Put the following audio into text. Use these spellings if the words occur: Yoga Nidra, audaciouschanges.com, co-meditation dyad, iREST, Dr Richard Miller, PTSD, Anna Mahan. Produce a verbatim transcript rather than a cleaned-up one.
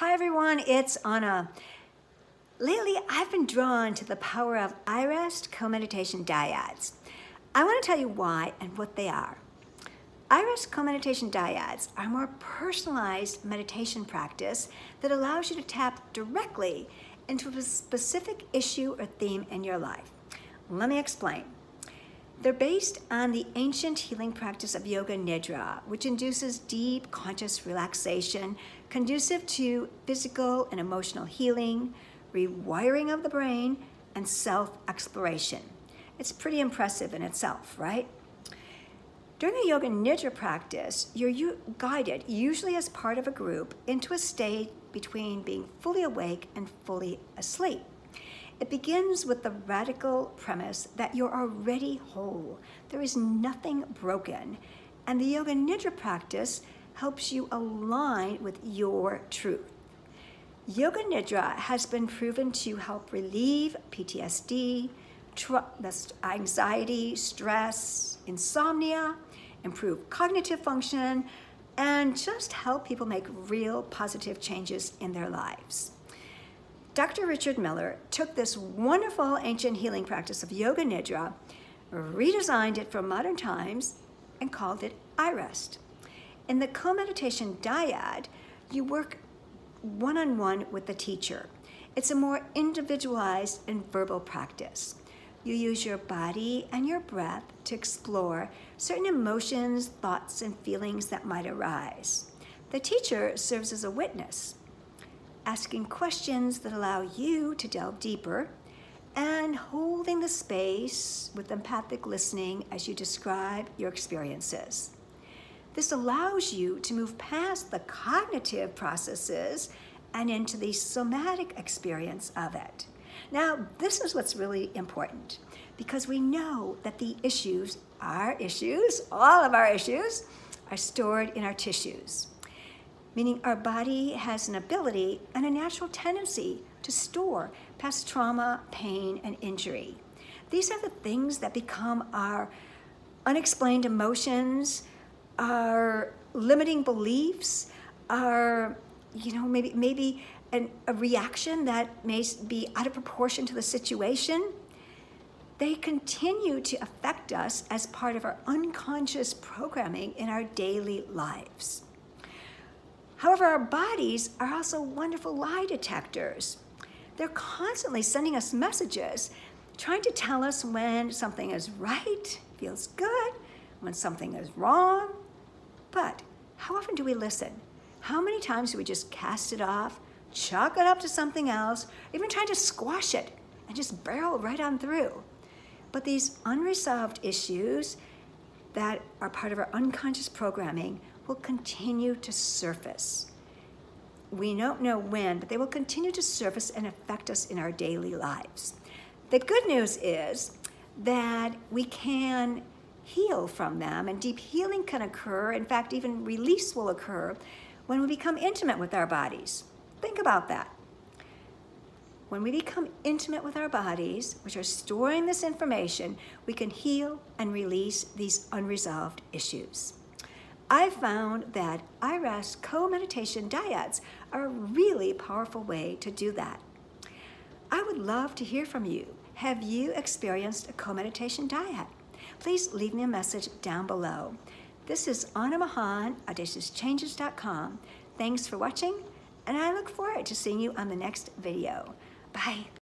Hi everyone, it's Anna. Lately, I've been drawn to the power of iREST co-meditation dyads. I want to tell you why and what they are. iREST co-meditation dyads are a more personalized meditation practice that allows you to tap directly into a specific issue or theme in your life. Let me explain. They're based on the ancient healing practice of Yoga Nidra, which induces deep conscious relaxation, conducive to physical and emotional healing, rewiring of the brain, and self-exploration. It's pretty impressive in itself, right? During a Yoga Nidra practice, you're guided, usually as part of a group, into a state between being fully awake and fully asleep. It begins with the radical premise that you're already whole. There is nothing broken. And the Yoga Nidra practice helps you align with your truth. Yoga Nidra has been proven to help relieve P T S D, anxiety, stress, insomnia, improve cognitive function, and just help people make real positive changes in their lives. Doctor Richard Miller took this wonderful ancient healing practice of Yoga Nidra, redesigned it for modern times, and called it iREST. In the co-meditation dyad, you work one-on-one with the teacher. It's a more individualized and verbal practice. You use your body and your breath to explore certain emotions, thoughts, and feelings that might arise. The teacher serves as a witness, asking questions that allow you to delve deeper, and holding the space with empathic listening as you describe your experiences. This allows you to move past the cognitive processes and into the somatic experience of it. Now, this is what's really important, because we know that the issues, our issues, all of our issues, are stored in our tissues. Meaning our body has an ability and a natural tendency to store past trauma, pain, and injury. These are the things that become our unexplained emotions, our limiting beliefs, our, you know, maybe, maybe an, a reaction that may be out of proportion to the situation. They continue to affect us as part of our unconscious programming in our daily lives. However, our bodies are also wonderful lie detectors. They're constantly sending us messages, trying to tell us when something is right, feels good, when something is wrong. But how often do we listen? How many times do we just cast it off, chalk it up to something else, even try to squash it and just barrel right on through? But these unresolved issues that are part of our unconscious programming will continue to surface. We don't know when, but they will continue to surface and affect us in our daily lives. The good news is that we can heal from them, and deep healing can occur. In fact, even release will occur when we become intimate with our bodies. Think about that. When we become intimate with our bodies, which are storing this information, we can heal and release these unresolved issues. I found that iREST co-meditation dyads are a really powerful way to do that. I would love to hear from you. Have you experienced a co-meditation dyad? Please leave me a message down below. This is Anna Mahan, audacious changes dot com. Thanks for watching, and I look forward to seeing you on the next video. Bye.